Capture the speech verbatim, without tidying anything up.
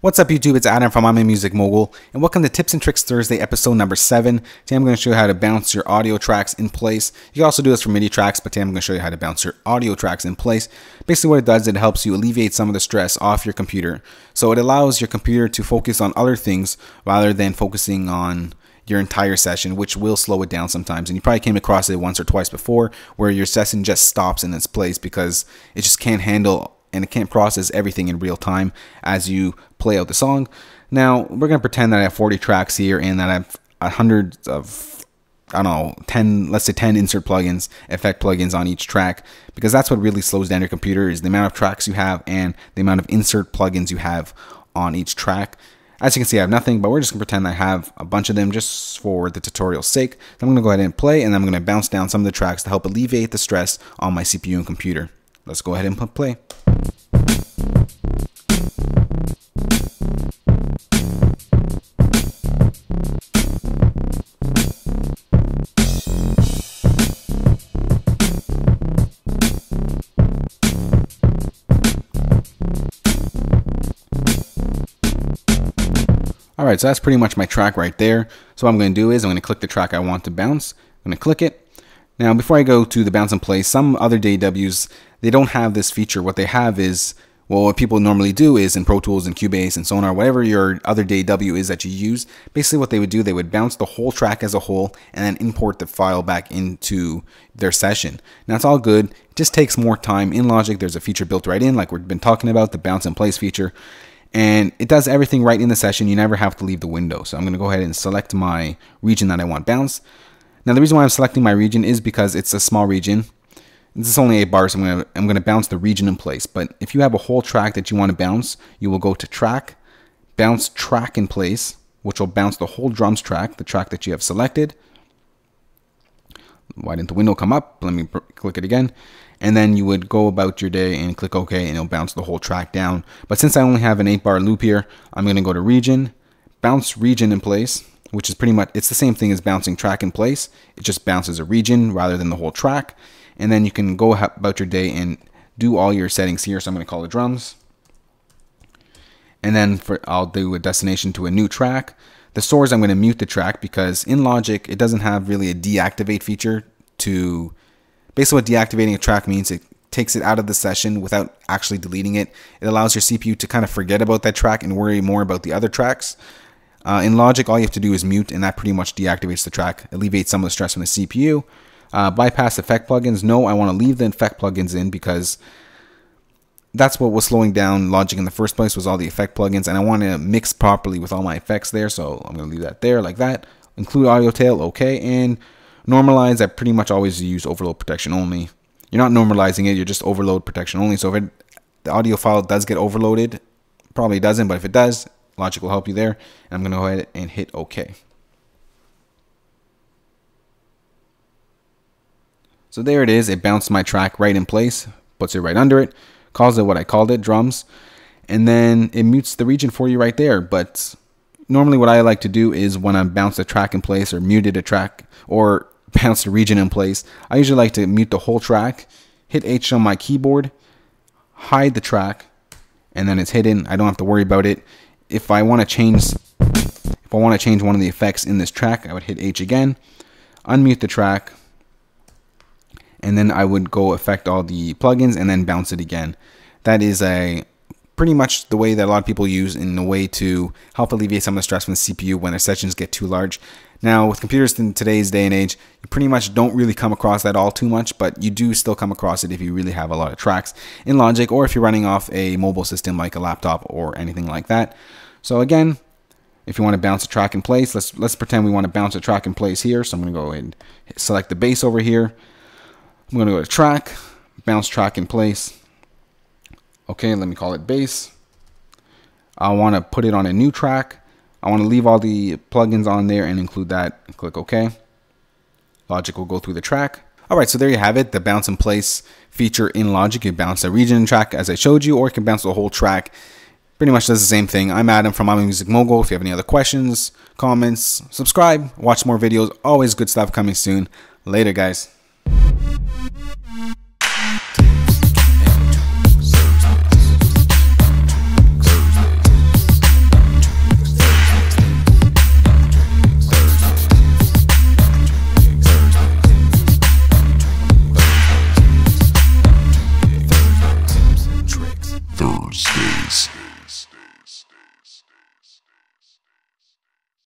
What's up YouTube, it's Adam from I'm a Music Mogul, and welcome to Tips and Tricks Thursday, episode number seven. Today I'm going to show you how to bounce your audio tracks in place. You can also do this for MIDI tracks, but today I'm going to show you how to bounce your audio tracks in place. Basically what it does, it helps you alleviate some of the stress off your computer. So it allows your computer to focus on other things rather than focusing on your entire session, which will slow it down sometimes. And you probably came across it once or twice before where your session just stops in its place because it just can't handle and it can't process everything in real time as you play out the song. Now, we're going to pretend that I have forty tracks here and that I have a hundred of, I don't know, ten, let's say ten insert plugins, effect plugins on each track, because that's what really slows down your computer is the amount of tracks you have and the amount of insert plugins you have on each track. As you can see, I have nothing, but we're just going to pretend I have a bunch of them just for the tutorial's sake. So I'm going to go ahead and play, and I'm going to bounce down some of the tracks to help alleviate the stress on my C P U and computer. Let's go ahead and put play. Alright, so that's pretty much my track right there. So what I'm going to do is I'm going to click the track I want to bounce. I'm going to click it. Now, before I go to the bounce and play, some other D A Ws, they don't have this feature. What they have is, well, what people normally do is in Pro Tools and Cubase and Sonar, whatever your other D A W is that you use, basically what they would do, they would bounce the whole track as a whole and then import the file back into their session. Now, it's all good. It just takes more time. In Logic, there's a feature built right in, like we've been talking about, the bounce and plays feature. And it does everything right in the session. You never have to leave the window. So I'm going to go ahead and select my region that I want bounce. Now, the reason why I'm selecting my region is because it's a small region. This is only eight bars. I'm going to, I'm going to bounce the region in place. But if you have a whole track that you want to bounce, you will go to track, bounce track in place, which will bounce the whole drums track, the track that you have selected. Why didn't the window come up? Let me click it again. And then you would go about your day and click OK, and it'll bounce the whole track down. But since I only have an eight bar loop here, I'm going to go to region, bounce region in place, which is pretty much, it's the same thing as bouncing track in place. It just bounces a region rather than the whole track. And then you can go about your day and do all your settings here. So I'm going to call it drums. And then for, I'll do a destination to a new track. The source, I'm going to mute the track because in Logic, it doesn't have really a deactivate feature to, basically what deactivating a track means, it takes it out of the session without actually deleting it. It allows your C P U to kind of forget about that track and worry more about the other tracks. Uh, in Logic, all you have to do is mute, and that pretty much deactivates the track, alleviates some of the stress from the C P U. Uh, bypass effect plugins. No, I want to leave the effect plugins in because that's what was slowing down Logic in the first place was all the effect plugins, and I want to mix properly with all my effects there, so I'm going to leave that there like that. Include audio tail, okay, and normalize. I pretty much always use overload protection only. You're not normalizing it, you're just overload protection only, so if it, the audio file does get overloaded, probably doesn't, but if it does, Logic will help you there. And I'm going to go ahead and hit OK. So there it is. It bounced my track right in place, puts it right under it, calls it what I called it, drums, and then it mutes the region for you right there. But normally what I like to do is when I bounce a track in place or muted a track or bounce a region in place, I usually like to mute the whole track, hit H on my keyboard, hide the track, and then it's hidden. I don't have to worry about it. If I want to change, if I want to change one of the effects in this track, I would hit H again, unmute the track, and then I would go affect all the plugins and then bounce it again. That is a pretty much the way that a lot of people use in a way to help alleviate some of the stress from the C P U when their sessions get too large. Now, with computers in today's day and age, you pretty much don't really come across that all too much, but you do still come across it if you really have a lot of tracks in Logic or if you're running off a mobile system like a laptop or anything like that. So again, if you want to bounce a track in place, let's, let's pretend we want to bounce a track in place here. So I'm going to go and select the bass over here. I'm going to go to track, bounce track in place. Okay, let me call it bass. I want to put it on a new track. I want to leave all the plugins on there and include that. Click OK. Logic will go through the track. All right, so there you have it, the bounce in place feature in Logic. You bounce a region track as I showed you, or you can bounce the whole track. Pretty much does the same thing. I'm Adam from I'm a Music Mogul. If you have any other questions, comments, subscribe, watch more videos. Always good stuff coming soon. Later, guys.